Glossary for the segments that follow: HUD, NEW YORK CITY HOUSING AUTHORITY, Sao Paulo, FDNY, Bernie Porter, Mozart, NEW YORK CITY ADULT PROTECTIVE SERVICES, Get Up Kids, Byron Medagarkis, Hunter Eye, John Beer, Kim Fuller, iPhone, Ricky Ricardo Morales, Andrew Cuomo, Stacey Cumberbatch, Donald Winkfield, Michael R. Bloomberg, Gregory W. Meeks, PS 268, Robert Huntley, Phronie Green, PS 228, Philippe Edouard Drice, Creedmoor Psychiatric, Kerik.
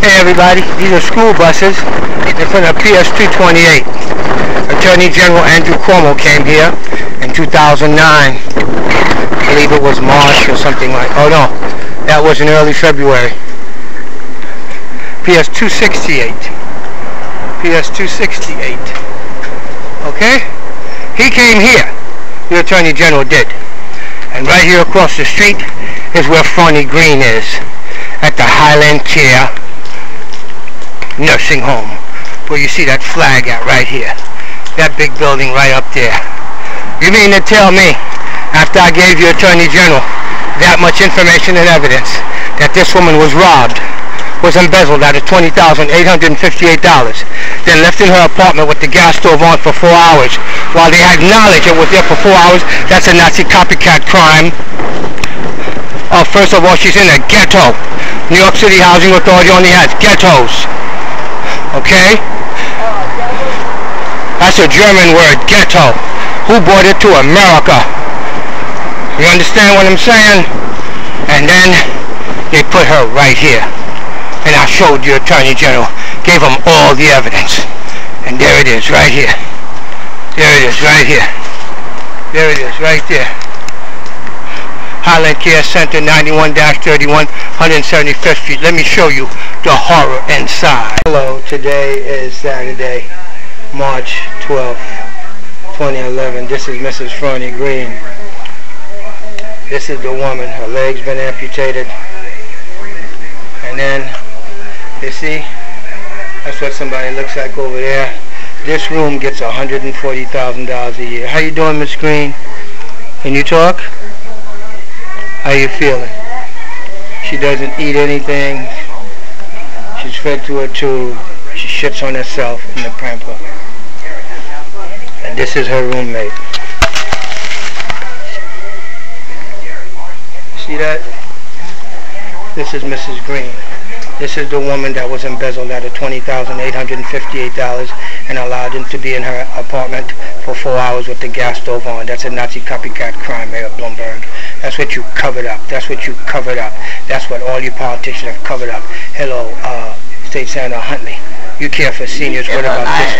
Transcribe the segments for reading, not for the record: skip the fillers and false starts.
Hey everybody, these are school buses in front of PS 228. Attorney General Andrew Cuomo came here in 2009. I believe it was March or something like that. Oh no, that was in early February. PS 268. PS 268. Okay? He came here, the Attorney General did. And right here across the street is where Phronie Green is, at the Highland Chair nursing home, where you see that flag at right here, that big building right up there. You mean to tell me, after I gave you Attorney General that much information and evidence that this woman was robbed, was embezzled out of $20,858, then left in her apartment with the gas stove on for 4 hours, while they acknowledge it was there for 4 hours? That's a Nazi copycat crime. First of all, she's in a ghetto. New York City Housing Authority only has ghettos. Okay? That's a German word, ghetto. Who brought it to America? You understand what I'm saying? And then they put her right here. And I showed the Attorney General, gave him all the evidence. And there it is, right here. There it is, right here. There it is, right there. Highland Care Center, 91-31, 175th Street. Let me show you the horror inside. Hello, today is Saturday, March 12th, 2011. This is Mrs. Phronie Green. This is the woman. Her leg's been amputated. And then, you see, that's what somebody looks like over there. This room gets $140,000 a year. How you doing, Miss Green? Can you talk? How you feeling? She doesn't eat anything. She's fed through a tube. She shits on herself in the pamper. And this is her roommate. See that? This is Mrs. Green. This is the woman that was embezzled out of $20,858 and allowed him to be in her apartment for 4 hours with the gas stove on. That's a Nazi copycat crime, Mayor Bloomberg. That's what you covered up. That's what you covered up. That's what all you politicians have covered up. Hello, State Senator Huntley. You care for seniors. What about this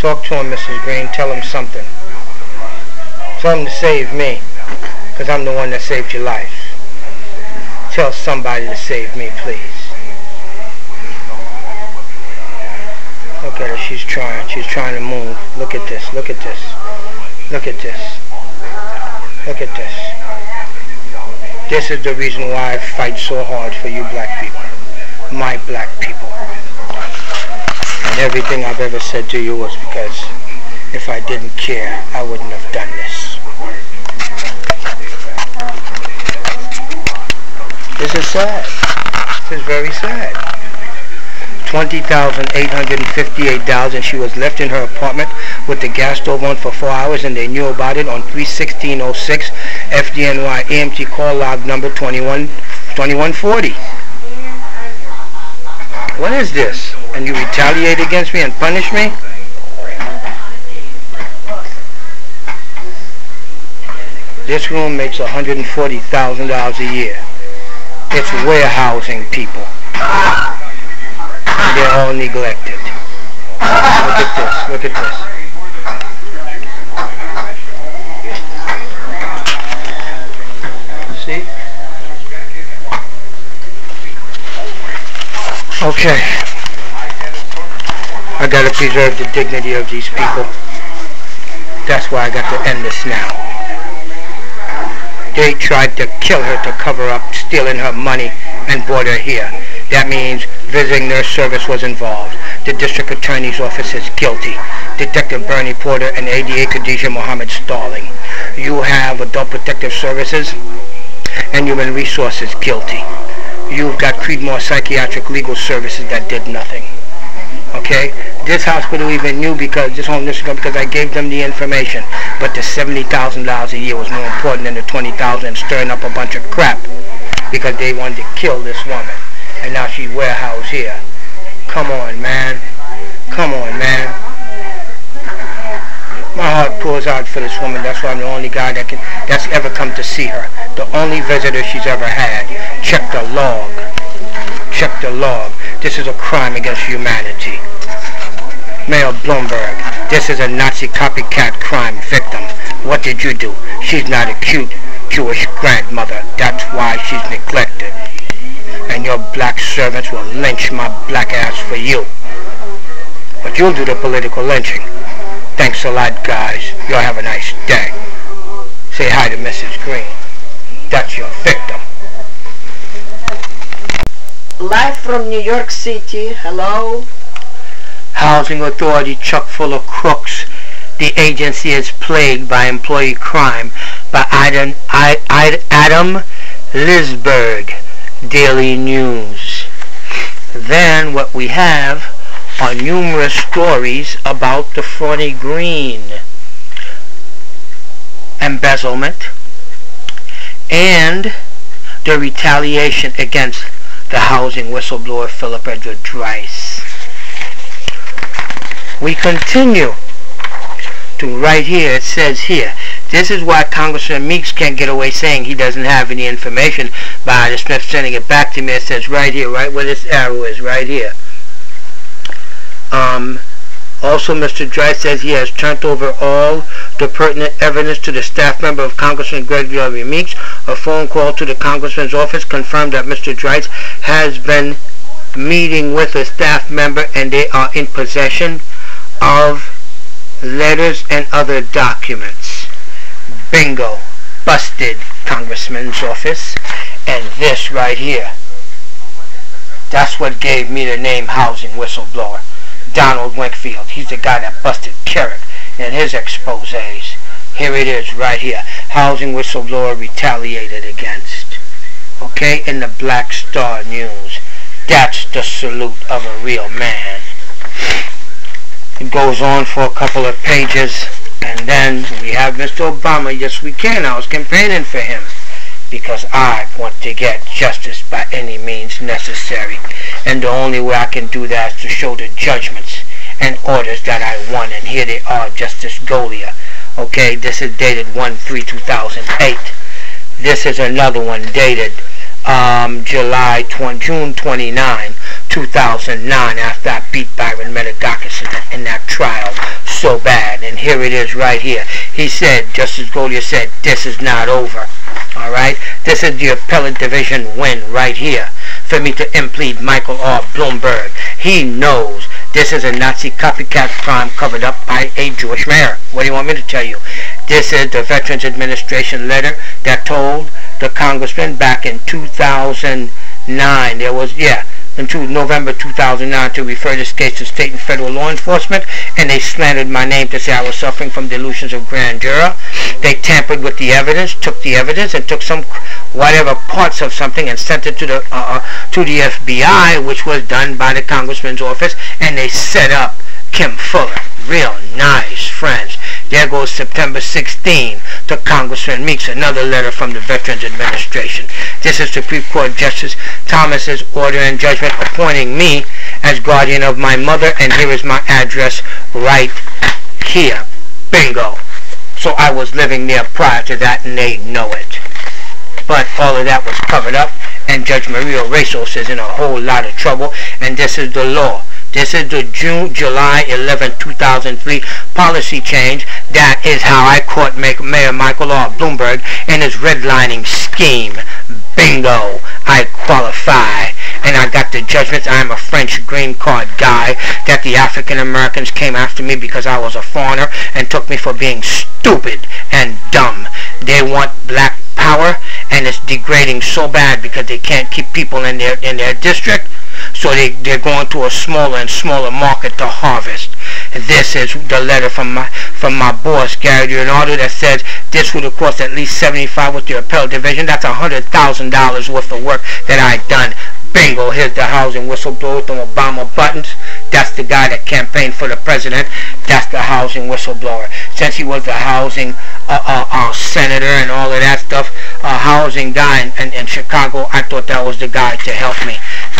one? Talk to him, Mrs. Green. Tell him something. Tell him to save me, because I'm the one that saved your life. Tell somebody to save me, please. Look at her, she's trying to move. Look at this, look at this, look at this, look at this. This is the reason why I fight so hard for you black people, my black people. And everything I've ever said to you was because if I didn't care, I wouldn't have done this. This is sad, this is very sad. $20,858, and she was left in her apartment with the gas stove on for 4 hours, and they knew about it on 3/16/06, FDNY EMT call log number 2140. What is this? And you retaliate against me and punish me? This room makes $140,000 a year. It's warehousing people. They're all neglected. Look at this, look at this. See? Okay. I gotta preserve the dignity of these people. That's why I got to end this now. They tried to kill her to cover up stealing her money and brought her here. That means visiting nurse service was involved. The district attorney's office is guilty. Detective Bernie Porter and ADA Khadija Mohammed stalling. You have Adult Protective Services and Human Resources guilty. You've got Creedmoor Psychiatric Legal Services that did nothing. Okay? This hospital even knew because, this home nursing home, because I gave them the information. But the $70,000 a year was more important than the $20,000 and stirring up a bunch of crap because they wanted to kill this woman. And now she warehoused here. Come on, man. Come on, man. My heart pours Mozart for this woman. That's why I'm the only guy that's ever come to see her. The only visitor she's ever had. Check the log. Check the log. This is a crime against humanity. Mayor Bloomberg, this is a Nazi copycat crime victim. What did you do? She's not a cute Jewish grandmother. That's why she's neglected. And your black servants will lynch my black ass for you. But you'll do the political lynching. Thanks a lot, guys. Y'all have a nice day. Say hi to Mrs. Green. That's your victim. Live from New York City. Hello. Housing Authority chock full of crooks. The agency is plagued by employee crime. By Adam Lisberg, Daily News. Then what we have are numerous stories about the Phronie Green embezzlement and the retaliation against the housing whistleblower Philippe Edouard Drice. We continue to right here. It says here, this is why Congressman Meeks can't get away saying he doesn't have any information by the Smith sending it back to me. It says right here, right where this arrow is, right here. Also, Mr. Drice says he has turned over all the pertinent evidence to the staff member of Congressman Gregory W. Meeks. A phone call to the Congressman's office confirmed that Mr. Drice has been meeting with a staff member and they are in possession of letters and other documents. Bingo. Busted, Congressman's office. And this right here. That's what gave me the name housing whistleblower. Donald Winkfield. He's the guy that busted Kerik in his exposés. Here it is right here. Housing whistleblower retaliated against. Okay? In the Black Star News. That's the salute of a real man. It goes on for a couple of pages. And then we have Mr. Obama. Yes, we can. I was campaigning for him. Because I want to get justice by any means necessary. And the only way I can do that is to show the judgments and orders that I won. And here they are, Justice Golia. Okay, this is dated 1-3-2008. This is another one dated June 29, 2009, after I beat Byron Medagarkis in that trial so bad. And here it is right here. He said, Justice Golia said, this is not over. Alright, this is the appellate division win right here for me to implead Michael R. Bloomberg. He knows this is a Nazi copycat crime covered up by a Jewish mayor. What do you want me to tell you? This is the Veterans Administration letter that told the congressman back in 2009. There was, yeah, until November 2009 to refer this case to state and federal law enforcement, and they slandered my name to say I was suffering from delusions of grandeur. They tampered with the evidence, took the evidence, and took some whatever parts of something and sent it to the FBI, which was done by the congressman's office, and they set up Kim Fuller. Real nice, friends. There goes September 16 to Congressman Meeks, another letter from the Veterans Administration. This is Supreme Court Justice Thomas's order and judgment appointing me as guardian of my mother, and here is my address right here. Bingo. So I was living there prior to that, and they know it. But all of that was covered up, and Judge Maria Rezos is in a whole lot of trouble, and this is the law. This is the July 11, 2003 policy change. That is how I caught Mayor Michael R. Bloomberg and his redlining scheme. Bingo! I qualify. And I got the judgments. I am a French green card guy. That the African Americans came after me because I was a foreigner and took me for being stupid and dumb. They want black power, and it's degrading so bad because they can't keep people in their district. So they're going to a smaller and smaller market to harvest. And this is the letter from my boss, Gary Duranado, that says this would have cost at least $75 with the appellate division. That's $100,000 worth of work that I've done. Bingo, here's the housing whistleblower with the Obama buttons. That's the guy that campaigned for the president. That's the housing whistleblower. Since he was the housing senator and all of that stuff, housing guy in Chicago, I thought that was the guy to help me.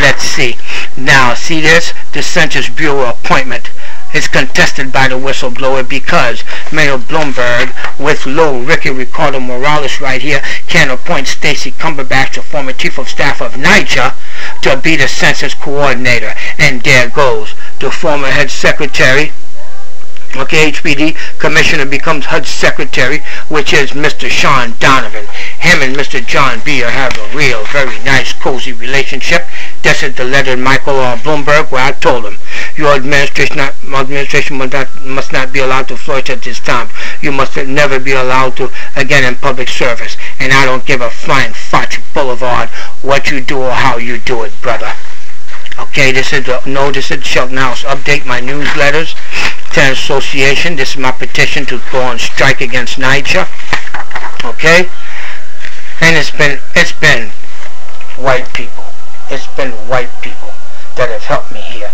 Let's see. Now, see this? Dissenters Bureau appointment is contested by the whistleblower because Mayor Bloomberg, with low Ricky Ricardo Morales right here, can appoint Stacey Cumberbatch, the former chief of staff of NYCHA, to be the census coordinator. And there goes the former head secretary. Okay, HPD commissioner becomes HUD secretary, which is Mr. Sean Donovan. Him and Mr. John Beer have a real, very nice, cozy relationship. This is the letter Michael R. Bloomberg, where I told him, your administration must not be allowed to flourish at this time. You must never be allowed to, again, in public service. And I don't give a flying fudge boulevard what you do or how you do it, brother. Okay, this is the notice at Shelton House. Update my newsletters. Tenant Association. This is my petition to go on strike against NYCHA. Okay, and it's been white people. It's been white people that have helped me here.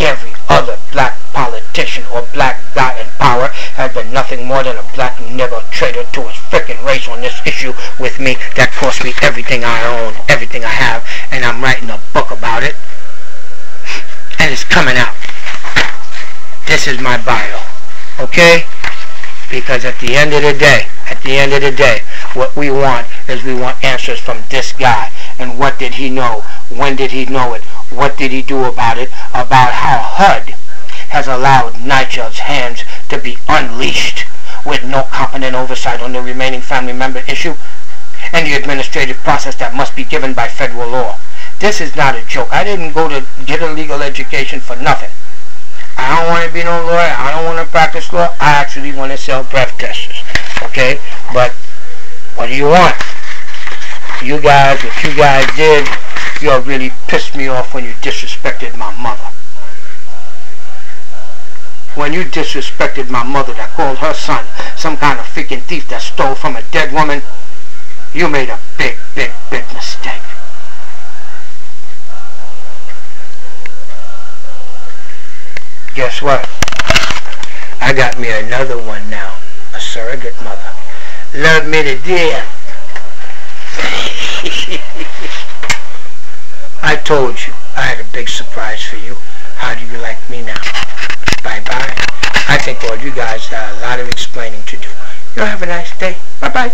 Every other black politician or black guy in power has been nothing more than a black nigger traitor to his frickin' race on this issue with me. That cost me everything I own, everything I have, and I'm writing a book about it. And it's coming out. This is my bio, okay? Because at the end of the day, what we want is we want answers from this guy. And what did he know? When did he know it? What did he do about it? About how HUD has allowed NYCHA's hands to be unleashed with no competent oversight on the remaining family member issue and the administrative process that must be given by federal law. This is not a joke. I didn't go to get a legal education for nothing. I don't want to be no lawyer. I don't want to practice law. I actually want to sell breath testers. Okay? But what do you want? You guys, what you guys did, you all really pissed me off when you disrespected my mother. When you disrespected my mother that called her son some kind of freaking thief that stole from a dead woman, you made a big, big, big mistake. Guess what? I got me another one now, a surrogate mother. Love me to death. I told you I had a big surprise for you. How do you like me now? Bye bye. I think all you guys got a lot of explaining to do. Y'all have a nice day. Bye bye.